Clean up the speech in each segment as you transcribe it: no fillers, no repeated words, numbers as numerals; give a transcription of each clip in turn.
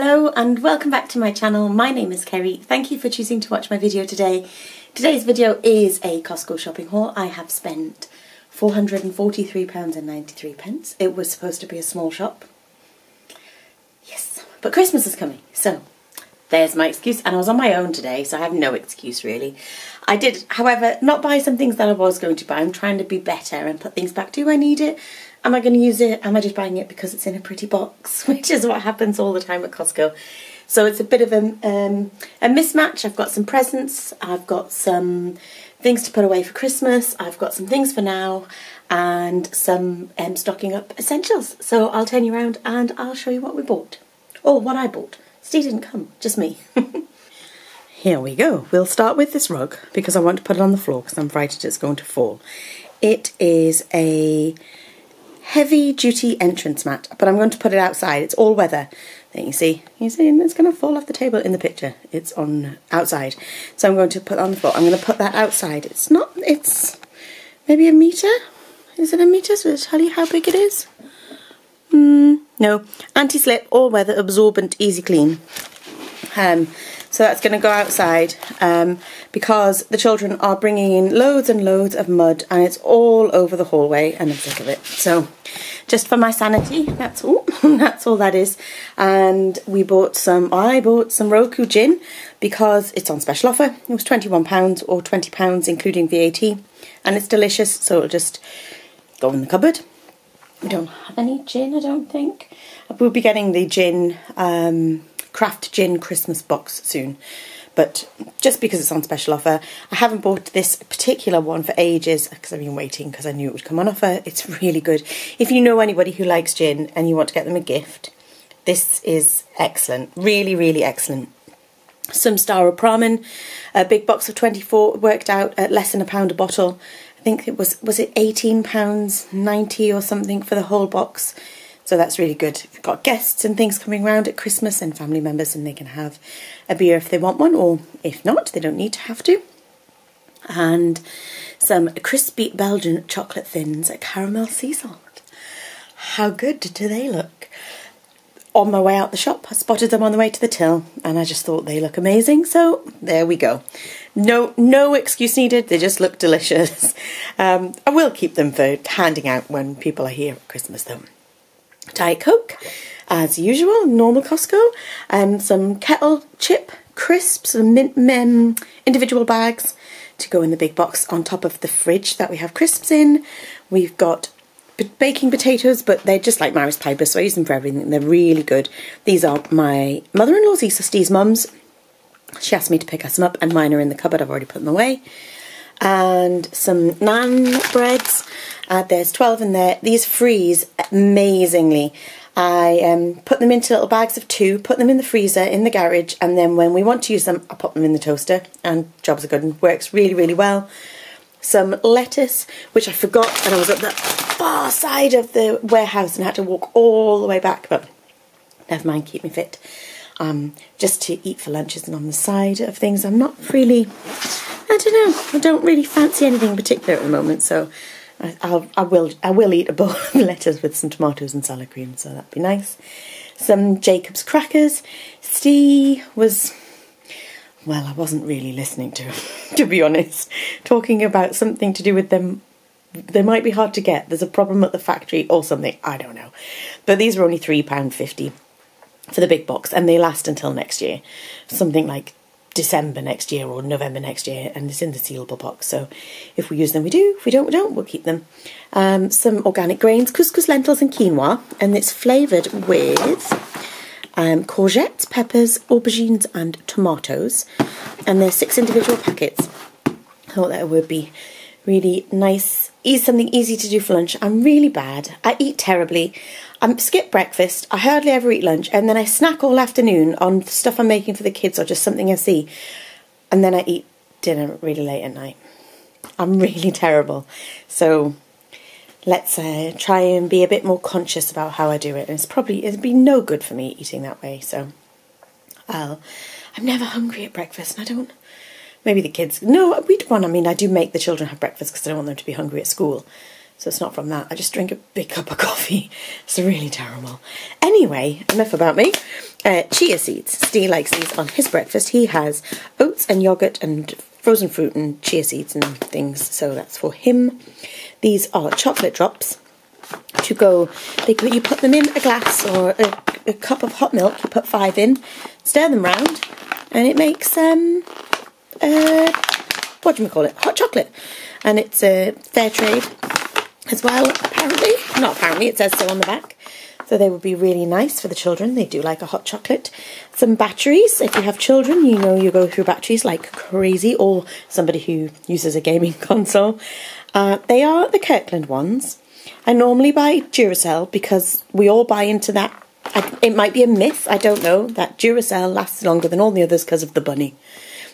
Hello and welcome back to my channel. My name is Kerry. Thank you for choosing to watch my video today. Today's video is a Costco shopping haul. I have spent £443.93. It was supposed to be a small shop. Yes, but Christmas is coming, so there's my excuse. And I was on my own today, so I have no excuse really. I did, however, not buy some things that I was going to buy. I'm trying to be better and put things back. Do I need it? Am I going to use it? Am I just buying it because it's in a pretty box? Which is what happens all the time at Costco. So it's a bit of a mismatch. I've got some presents. I've got some things to put away for Christmas. I've got some things for now. And some stocking up essentials. So I'll turn you around and I'll show you what we bought. Or what I bought. Steve didn't come. Just me. Here we go. We'll start with this rug because I want to put it on the floor because I'm frightened it's going to fall. It is a heavy duty entrance mat, but I'm going to put it outside. It's all weather. There you see it's going to fall off the table in the picture. It's on outside, so I'm going to put it on the floor. I'm going to put that outside. It's not, it's maybe a metre. Is it a metre? So it'll tell you how big it is. No, anti-slip, all weather, absorbent, easy clean. So that's going to go outside because the children are bringing in loads and loads of mud and it's all over the hallway and I'm sick of it. So just for my sanity, that's all that is. And we bought some, I bought some Roku gin because it's on special offer. It was £21 or £20 including VAT and it's delicious, so it'll just go in the cupboard. We don't have any gin, I don't think. We'll be getting the gin, craft gin Christmas box soon, but just because it's on special offer. I haven't bought this particular one for ages because I've been waiting because I knew it would come on offer. It's really good. If you know anybody who likes gin and you want to get them a gift, this is excellent, really, really excellent. Some Staropramen, a big box of 24, worked out at less than £1 a bottle. I think it was it £18.90 or something for the whole box. So that's really good. We've got guests and things coming round at Christmas and family members, and they can have a beer if they want one, or if not, they don't need to have to. And some crispy Belgian chocolate thins at caramel sea salt. How good do they look? On my way out the shop, I spotted them on the way to the till and I just thought they look amazing. So there we go. No excuse needed, they just look delicious. I will keep them for handing out when people are here at Christmas though. Diet Coke, as usual, normal Costco, and some kettle chip crisps, and mint individual bags to go in the big box on top of the fridge that we have crisps in. We've got baking potatoes, but they're just like Maris Piper, so I use them for everything. They're really good. These are my mother-in-law's, these are Steve's mum's. She asked me to pick her some up, and mine are in the cupboard. I've already put them away. And some naan breads. There's 12 in there. These freeze amazingly. I put them into little bags of 2, put them in the freezer in the garage, and then when we want to use them, I pop them in the toaster, and jobs are good and works really, really well. Some lettuce, which I forgot, and I was at the far side of the warehouse and had to walk all the way back, but never mind, keep me fit. Just to eat for lunches and on the side of things. I'm not really, I don't know, I don't really fancy anything in particular at the moment, so I will eat a bowl of lettuce with some tomatoes and salad cream, so that'd be nice. Some Jacob's crackers. Steve was, well, I wasn't really listening to him, to be honest, talking about something to do with them. They might be hard to get, there's a problem at the factory or something, I don't know. But these were only £3.50 for the big box, and they last until next year, something like December next year or November next year, and it's in the sealable box, so if we use them we do, if we don't we don't, we'll keep them. Some organic grains, couscous, lentils and quinoa, and it's flavoured with courgettes, peppers, aubergines and tomatoes, and there's 6 individual packets. I thought that would be really nice, something easy to do for lunch. I'm really bad, I eat terribly. I skip breakfast, I hardly ever eat lunch, and then I snack all afternoon on stuff I'm making for the kids or just something I see, and then I eat dinner really late at night. I'm really terrible, so let's try and be a bit more conscious about how I do it, and it's probably, it'd be no good for me eating that way, so I'm never hungry at breakfast, and I don't, maybe the kids, no, I mean I do make the children have breakfast because I don't want them to be hungry at school. So it's not from that. I just drink a big cup of coffee. It's really terrible. Anyway, enough about me. Chia seeds. Steve likes these on his breakfast. He has oats and yogurt and frozen fruit and chia seeds and things. So that's for him. These are chocolate drops to go. You put them in a glass or a cup of hot milk. You put 5 in, stir them round, and it makes hot chocolate. And it's a fair trade as well, apparently. Not apparently, it says so on the back. So they would be really nice for the children. They do like a hot chocolate. Some batteries. If you have children, you know you go through batteries like crazy, or somebody who uses a gaming console. They are the Kirkland ones. I normally buy Duracell because we all buy into that. It might be a myth, I don't know, that Duracell lasts longer than all the others because of the bunny.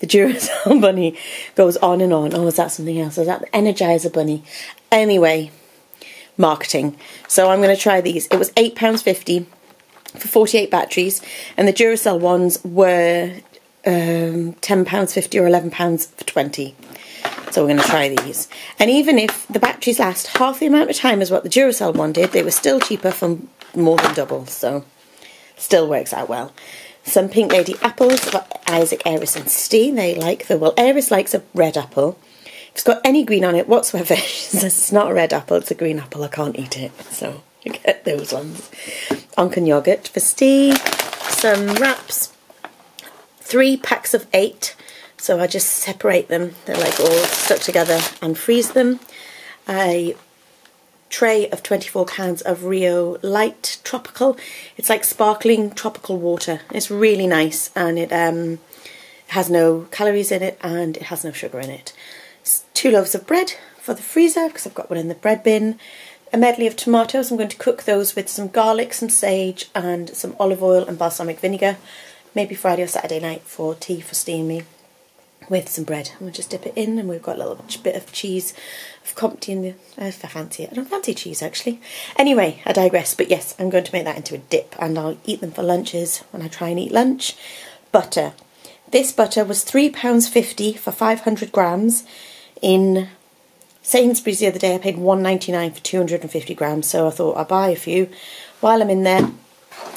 The Duracell bunny goes on and on. Oh, is that something else? Is that the Energizer bunny? Anyway, marketing. So I'm going to try these. It was £8.50 for 48 batteries, and the Duracell ones were £10.50 or £11 for 20. So we're going to try these. And even if the batteries last half the amount of time as what the Duracell one did, they were still cheaper for more than double, so still works out well. Some Pink Lady apples for Isaac, Eris and Steve. They like the, well, Eris likes a red apple. If it's got any green on it whatsoever, she says it's not a red apple, it's a green apple, I can't eat it. So you get those ones. Onken yogurt for Steve. Some wraps. 3 packs of 8. So I just separate them, they're like all stuck together, and freeze them. A tray of 24 cans of Rio Light Tropical. It's like sparkling tropical water. It's really nice, and it has no calories in it, and it has no sugar in it. 2 loaves of bread for the freezer, because I've got one in the bread bin. A medley of tomatoes. I'm going to cook those with some garlic, some sage, and some olive oil and balsamic vinegar. Maybe Friday or Saturday night for tea for steamy. With some bread. I'm going to just dip it in, and we've got a little bit of cheese of Comté in there, if I fancy it. I don't fancy cheese actually. Anyway, I digress, but yes, I'm going to make that into a dip, and I'll eat them for lunches when I try and eat lunch. Butter. This butter was £3.50 for 500 grams. In Sainsbury's the other day I paid £1.99 for 250 grams, so I thought I'll buy a few while I'm in there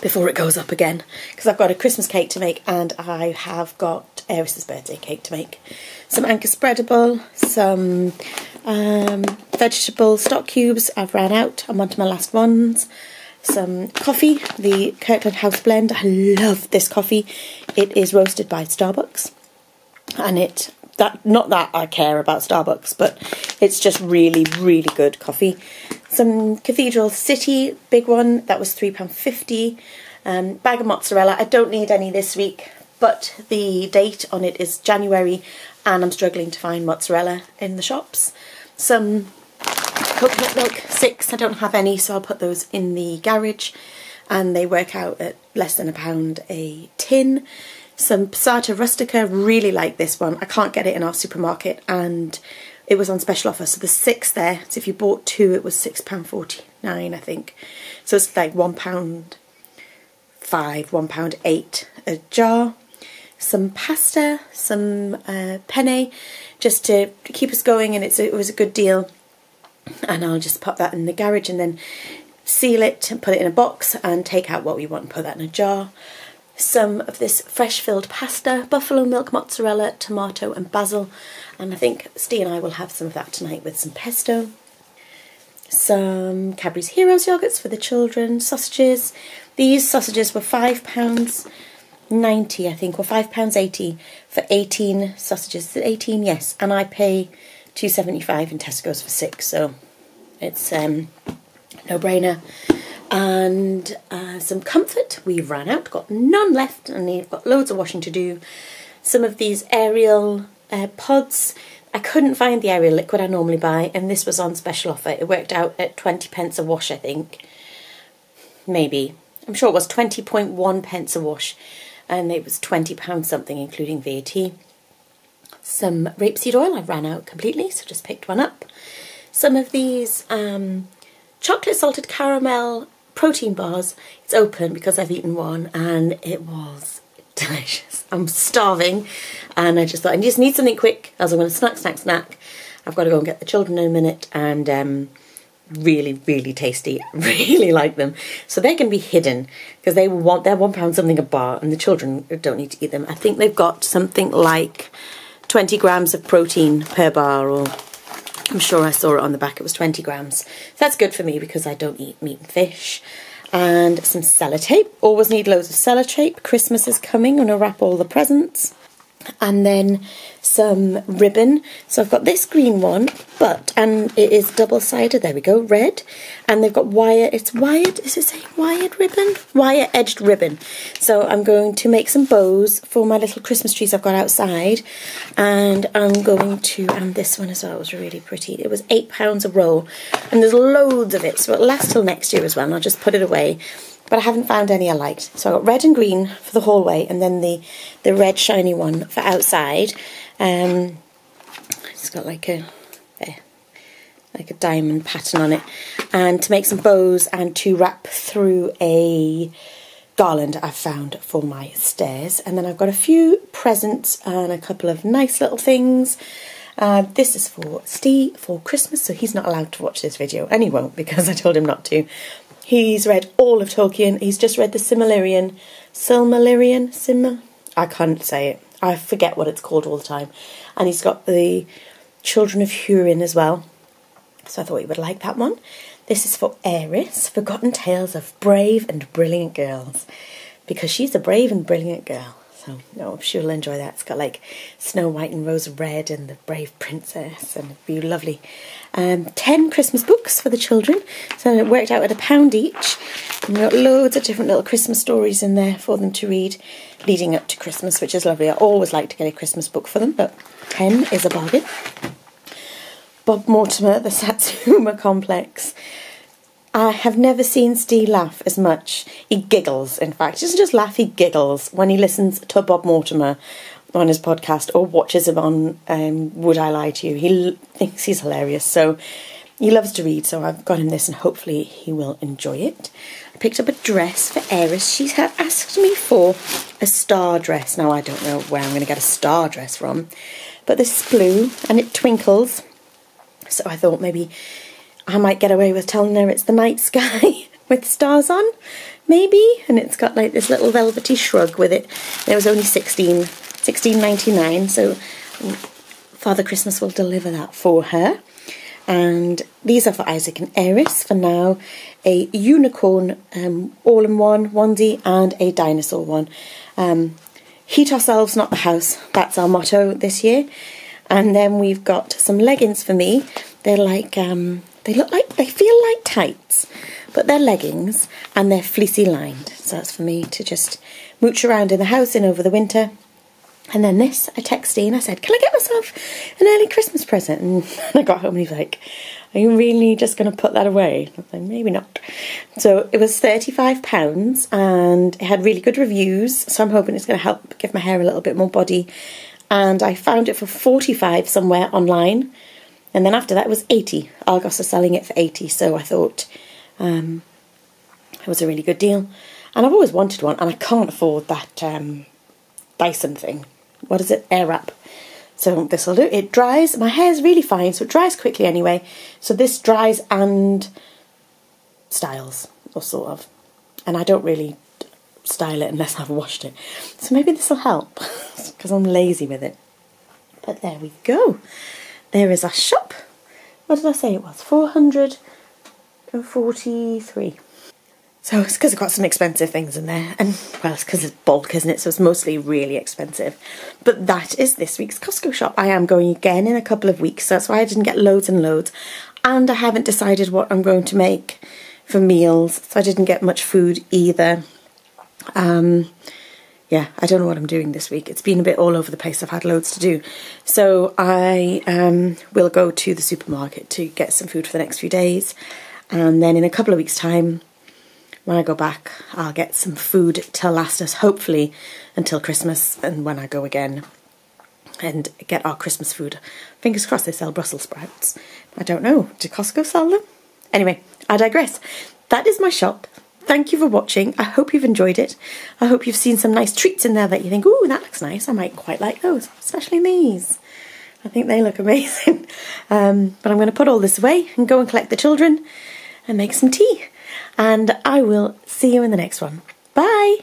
before it goes up again, because I've got a Christmas cake to make and I have got Eris's birthday cake to make. Some Anchor spreadable, some vegetable stock cubes. I've ran out, I'm on to my last ones. Some coffee, the Kirkland House blend. I love this coffee. It is roasted by Starbucks, and not that I care about Starbucks, but it's just really, really good coffee. Some Cathedral City, big one, that was £3.50. Bag of mozzarella. I don't need any this week, but the date on it is January, and I'm struggling to find mozzarella in the shops. Some coconut milk, 6. I don't have any, so I'll put those in the garage, and they work out at less than £1 a tin. Some Passata rustica, really like this one. I can't get it in our supermarket, and it was on special offer, so there's 6 there. So if you bought 2, it was £6.49, I think. So it's like £1.05, £1.08 a jar. Some pasta, some penne, just to keep us going, and it was a good deal. And I'll just pop that in the garage and then seal it and put it in a box and take out what we want and put that in a jar. Some of this fresh filled pasta, buffalo milk, mozzarella, tomato and basil, and I think Steve and I will have some of that tonight with some pesto. Some Cadbury's Heroes yogurts for the children, sausages. These sausages were £5.90 I think, or £5.80 for 18 sausages. 18, yes, and I pay £2.75 in Tesco's for 6, so it's no-brainer. And some comfort. We've ran out, got none left, and we've got loads of washing to do. Some of these Ariel pods. I couldn't find the Ariel liquid I normally buy, and this was on special offer. It worked out at 20 pence a wash, I think. Maybe. I'm sure it was 20.1 pence a wash, and it was £20 something, including VAT. Some rapeseed oil. I've ran out completely, so just picked one up. Some of these chocolate salted caramel protein bars. It's open because I've eaten one, and it was delicious. I'm starving, and I just thought I just need something quick, as I'm going to snack. I've got to go and get the children in a minute, and really, really tasty. I really like them. So they can be hidden because they want, they're £1 something a bar and the children don't need to eat them. I think they've got something like 20 grams of protein per bar, or I'm sure I saw it on the back, it was 20 grams. So that's good for me because I don't eat meat and fish. And some sellotape. Always need loads of sellotape. Christmas is coming. I'm going to wrap all the presents. And then some ribbon. So I've got this green one, but, and it is double-sided. There we go, red. And they've got wire, it's wired, is it saying wired ribbon? Wire-edged ribbon. So I'm going to make some bows for my little Christmas trees I've got outside. And I'm going to, and this one as well, it was really pretty. It was £8 a roll. And there's loads of it, so it'll last till next year as well. And I'll just put it away. But I haven't found any I liked. So I got red and green for the hallway, and then the red shiny one for outside. It's got like a diamond pattern on it. And to make some bows and to wrap through a garland I've found for my stairs. And then I've got a few presents and a couple of nice little things. This is for Steve for Christmas, so he's not allowed to watch this video. And he won't because I told him not to. He's read all of Tolkien. He's just read the Silmarillion. I can't say it. I forget what it's called all the time. And he's got the Children of Hurin as well. So I thought he would like that one. This is for Eris, Forgotten Tales of Brave and Brilliant Girls. Because she's a brave and brilliant girl. So no, she'll enjoy that. It's got like Snow White and Rose Red and the Brave Princess, and it'd be lovely. 10 Christmas books for the children, so it worked out at £1 each. And we've got loads of different little Christmas stories in there for them to read leading up to Christmas, which is lovely. I always like to get a Christmas book for them, but 10 is a bargain. Bob Mortimer, the Satsuma Complex. I have never seen Steve laugh as much. He giggles, in fact. He doesn't just laugh, he giggles when he listens to Bob Mortimer on his podcast or watches him on Would I Lie to You. He thinks he's hilarious, so he loves to read, so I've got him this and hopefully he will enjoy it. I picked up a dress for Eris. She had asked me for a star dress. Now, I don't know where I'm going to get a star dress from, but this is blue and it twinkles, so I thought maybe I might get away with telling her it's the night sky with stars on, maybe. And it's got like this little velvety shrug with it. And it was only £16.99, so Father Christmas will deliver that for her. And these are for Isaac and Eris for now. A unicorn all-in-one onesie and a dinosaur one. Heat ourselves, not the house. That's our motto this year. And then we've got some leggings for me. They're like... they look like, they feel like tights, but they're leggings and they're fleecy lined. So that's for me to just mooch around in the house in over the winter. And then this, I texted Dean, I said, can I get myself an early Christmas present? And I got home and he was like, are you really just going to put that away? I was like, maybe not. So it was £35 and it had really good reviews. So I'm hoping it's going to help give my hair a little bit more body. And I found it for £45 somewhere online. And then after that it was £80. Argos are selling it for £80, so I thought it was a really good deal. And I've always wanted one, and I can't afford that Dyson thing. What is it? Airwrap. So this will do. It dries. My hair's really fine, so it dries quickly anyway. So this dries and styles, or sort of. And I don't really style it unless I've washed it. So maybe this will help, because I'm lazy with it. But there we go. There is our shop. What did I say it was? 443. So it's because I've got some expensive things in there. And, well, it's because it's bulk, isn't it? So it's mostly really expensive. But that is this week's Costco shop. I am going again in a couple of weeks. So that's why I didn't get loads and loads. And I haven't decided what I'm going to make for meals. So I didn't get much food either. Yeah, I don't know what I'm doing this week. It's been a bit all over the place. I've had loads to do. So I will go to the supermarket to get some food for the next few days. And then in a couple of weeks' time, when I go back, I'll get some food to last us, hopefully, until Christmas and when I go again and get our Christmas food. Fingers crossed they sell Brussels sprouts. I don't know. Do Costco sell them? Anyway, I digress. That is my shop. Thank you for watching. I hope you've enjoyed it. I hope you've seen some nice treats in there that you think, ooh, that looks nice. I might quite like those, especially these. I think they look amazing. But I'm going to put all this away and go and collect the children and make some tea. And I will see you in the next one. Bye!